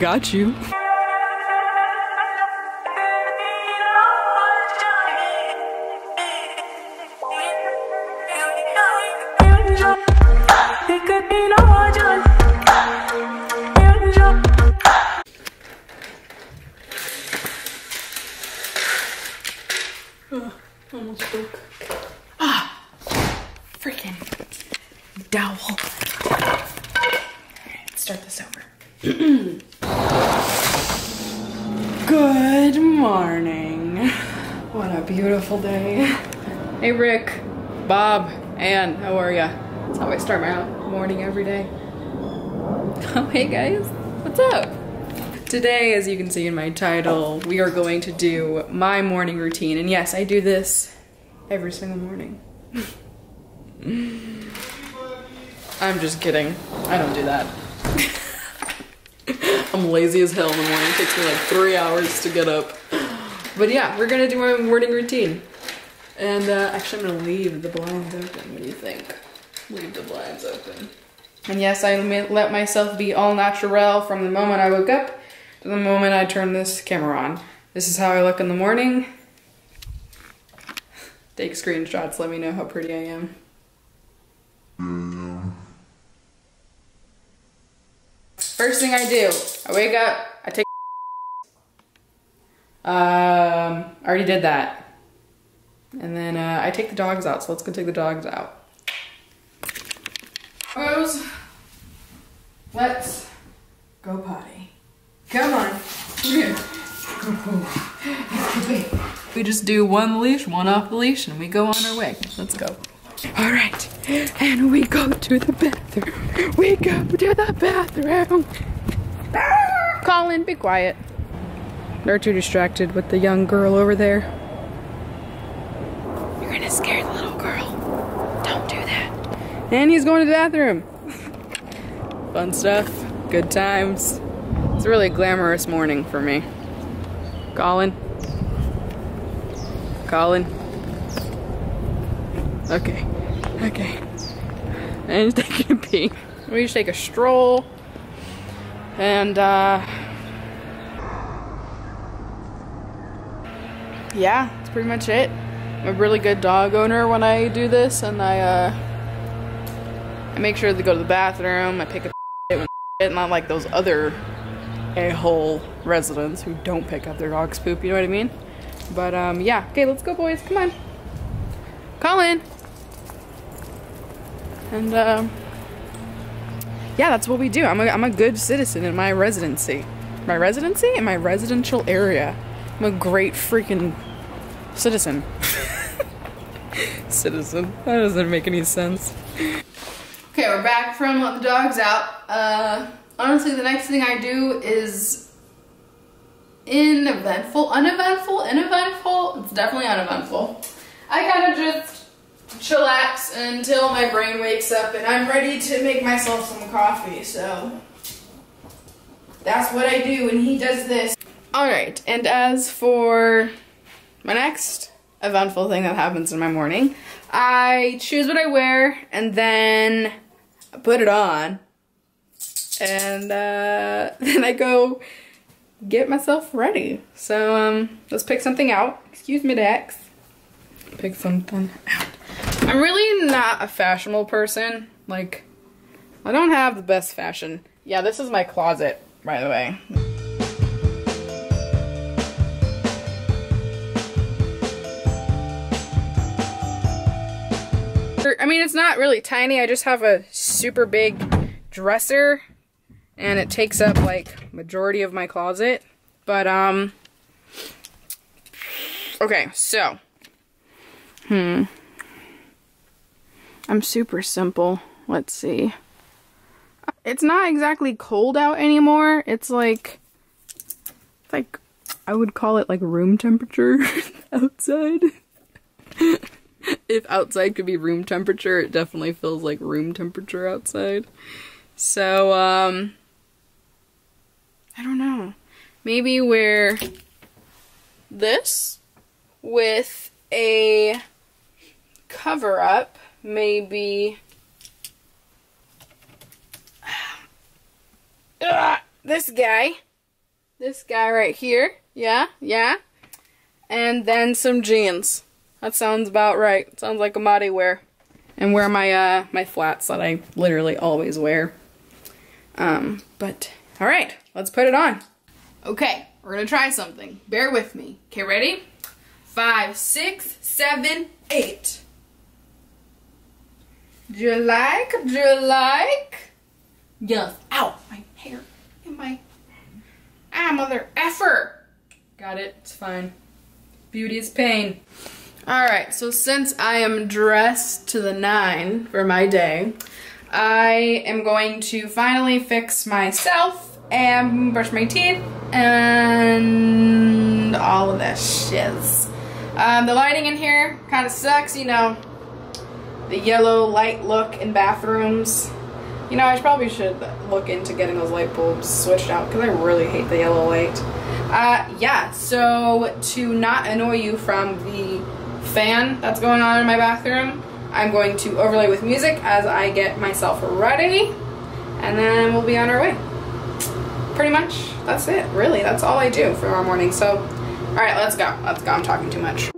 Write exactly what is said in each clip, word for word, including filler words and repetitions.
Got you. Almost broke. Ah! Freaking dowel. Alright, let's start this over. Good morning. What a beautiful day. Hey Rick, Bob, Ann, how are ya? That's how I start my morning every day. Oh hey guys, what's up? Today, as you can see in my title, we are going to do my morning routine. And yes, I do this every single morning. I'm just kidding. I don't do that. I'm lazy as hell in the morning. It takes me like three hours to get up. But yeah, we're gonna do my morning routine. And uh, actually, I'm gonna leave the blinds open. What do you think? Leave the blinds open. And yes, I let myself be all natural from the moment I woke up. The moment I turn this camera on. This is how I look in the morning. Take screenshots, let me know how pretty I am. Mm. First thing I do, I wake up, I take Um, I already did that. And then uh, I take the dogs out, so let's go take the dogs out. Rose, let's go potty. Come on, come here. We just do one leash, one off the leash, and we go on our way. Let's go. All right, and we go to the bathroom. We go to the bathroom. Colin, be quiet. They're too distracted with the young girl over there. You're gonna scare the little girl. Don't do that. And he's going to the bathroom. Fun stuff, good times. It's a really glamorous morning for me. Colin? Colin? Okay, okay. And he's taking a pee. We just take a stroll. And, uh... yeah, that's pretty much it. I'm a really good dog owner when I do this, and I, uh... I make sure to go to the bathroom, I pick up shit when shit, not like those other a-hole residents who don't pick up their dog's poop, you know what I mean? But um, yeah, okay, let's go boys, come on. Colin! And um, yeah, that's what we do. I'm a, I'm a good citizen in my residency. My residency? In my residential area. I'm a great freaking citizen. Citizen, that doesn't make any sense. Okay, we're back from let the dogs out. Uh, Honestly, the next thing I do is uneventful, uneventful, uneventful. It's definitely uneventful. I kind of just chillax until my brain wakes up and I'm ready to make myself some coffee, so that's what I do and he does this. Alright, and as for my next eventful thing that happens in my morning, I choose what I wear and then I put it on. And uh, then I go get myself ready. So um, let's pick something out. Excuse me, Dax. Pick something out. I'm really not a fashionable person. Like, I don't have the best fashion. Yeah, this is my closet, by the way. I mean, it's not really tiny. I just have a super big dresser. And it takes up like majority of my closet, but um, okay, so, hmm, I'm super simple, let's see, it's not exactly cold out anymore, it's like, it's like, I would call it like room temperature outside, if outside could be room temperature, it definitely feels like room temperature outside, so um, I don't know. Maybe wear this with a cover up. Maybe. Ugh, this guy, this guy right here, yeah, yeah, and then some jeans. That sounds about right. It sounds like a Amati wear. And wear my uh, my flats that I literally always wear. Um, but all right, let's put it on. Okay, we're gonna try something. Bear with me. Okay, ready? Five, six, seven, eight. Do you like? Do you like? Yes. Ow, my hair and my ah, mother effer. Got it. It's fine. Beauty is pain. Alright, so since I am dressed to the nine for my day, I am going to finally fix myself and brush my teeth and all of that shiz. Um, the lighting in here kind of sucks, you know, the yellow light look in bathrooms. You know, I probably should look into getting those light bulbs switched out because I really hate the yellow light. Uh, yeah, so to not annoy you from the fan that's going on in my bathroom, I'm going to overlay with music as I get myself ready, and then we'll be on our way. Pretty much, that's it, really. That's all I do for our morning. So, all right, let's go. Let's go. I'm talking too much.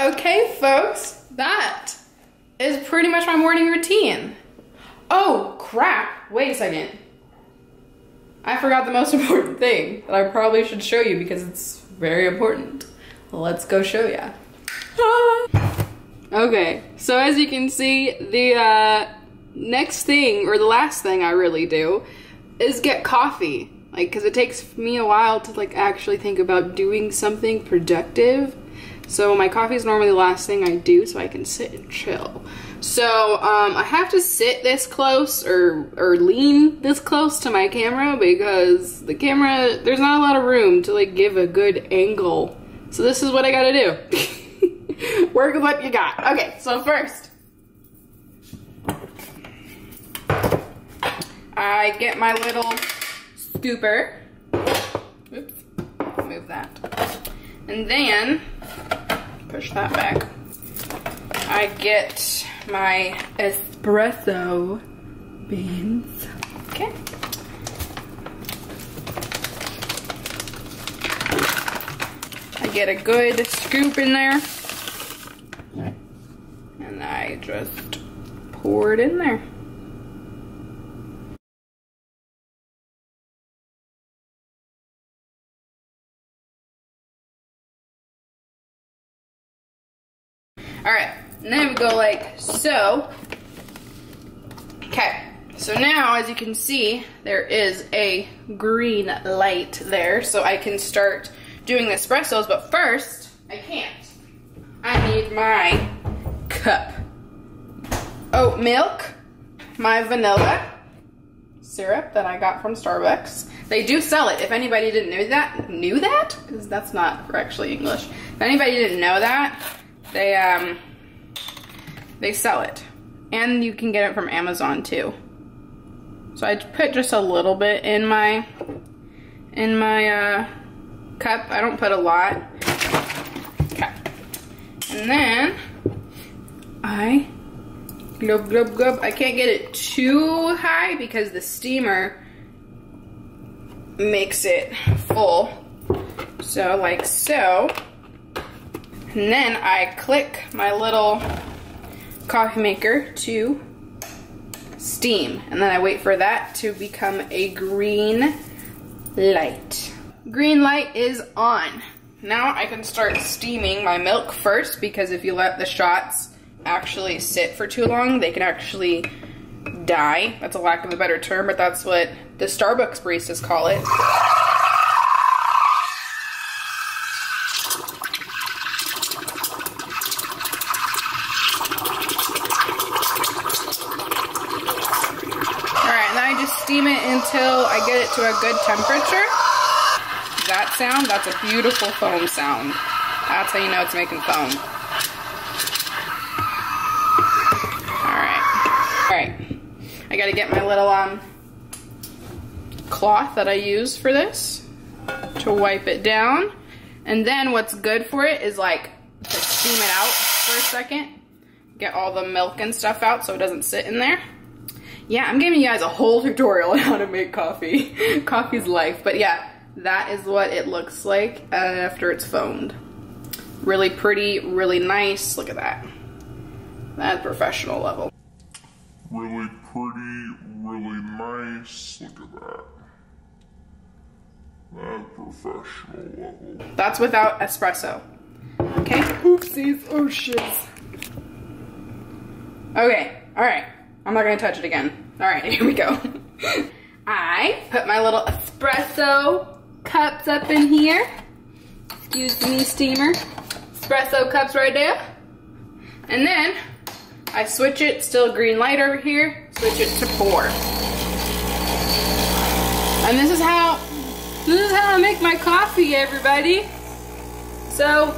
Okay, folks, that is pretty much my morning routine. Oh, crap. Wait a second. I forgot the most important thing that I probably should show you because it's very important. Let's go show ya. Ah. Okay, so as you can see, the uh, next thing, or the last thing I really do, is get coffee. Like, cause it takes me a while to like actually think about doing something productive. So my coffee is normally the last thing I do so I can sit and chill. So um, I have to sit this close or, or lean this close to my camera because the camera, there's not a lot of room to like give a good angle. So this is what I gotta do. Work with what you got. Okay, so first, I get my little scooper. Oops, move that. And then, push that back. I get my espresso beans. Okay. I get a good scoop in there. And I just pour it in there. Alright, and then we go like so. Okay, so now as you can see, there is a green light there, so I can start doing the espressos, but first, I can't. I need my cup. Oat milk, my vanilla syrup that I got from Starbucks. They do sell it, if anybody didn't know that, knew that? Because that's not actually English. If anybody didn't know that, They, um, they sell it. And you can get it from Amazon, too. So I put just a little bit in my, in my, uh, cup. I don't put a lot. Okay. And then, I, glub, glub, glub. I can't get it too high because the steamer makes it full. So, like so. And then I click my little coffee maker to steam. And then I wait for that to become a green light. Green light is on. Now I can start steaming my milk first because if you let the shots actually sit for too long, they can actually die. That's a lack of a better term, but that's what the Starbucks baristas call it. Steam it until I get it to a good temperature. That sound, that's a beautiful foam sound. That's how you know it's making foam. Alright. Alright. I gotta get my little um cloth that I use for this to wipe it down. And then what's good for it is like to steam it out for a second. Get all the milk and stuff out so it doesn't sit in there. Yeah, I'm giving you guys a whole tutorial on how to make coffee. Coffee's life. But yeah, that is what it looks like after it's foamed. Really pretty, really nice. Look at that. That's professional level. Really pretty, really nice. Look at that. That's professional level. That's without espresso. Okay? Oopsies. Oh, shits. Okay. Alright. I'm not gonna touch it again. All right, here we go. I put my little espresso cups up in here. Excuse me, steamer. Espresso cups right there. And then I switch it, still green light over here, switch it to pour. And this is how, this is how I make my coffee, everybody. So,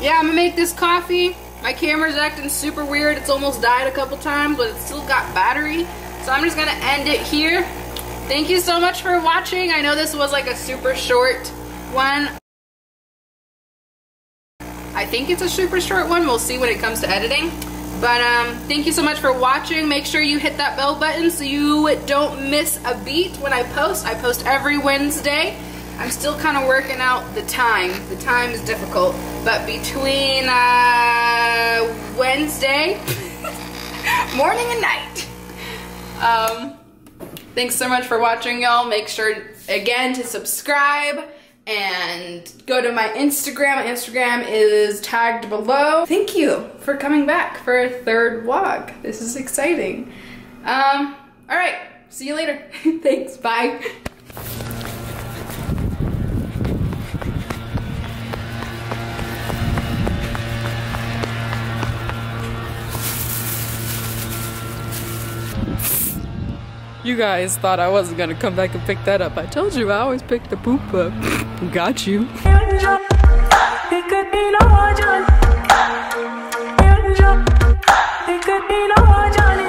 yeah, I'm gonna make this coffee. My camera's acting super weird. It's almost died a couple times, but it's still got battery. So I'm just gonna end it here. Thank you so much for watching. I know this was like a super short one. I think it's a super short one. We'll see when it comes to editing. But um, thank you so much for watching. Make sure you hit that bell button so you don't miss a beat when I post. I post every Wednesday. I'm still kind of working out the time. The time is difficult, but between uh, Wednesday morning and night. Um, Thanks so much for watching, y'all. Make sure, again, to subscribe and go to my Instagram. My Instagram is tagged below. Thank you for coming back for a third vlog. This is exciting. Um, all right, see you later. Thanks, bye. You guys thought I wasn't gonna come back and pick that up. I told you I always pick the poop up. Got you. It could be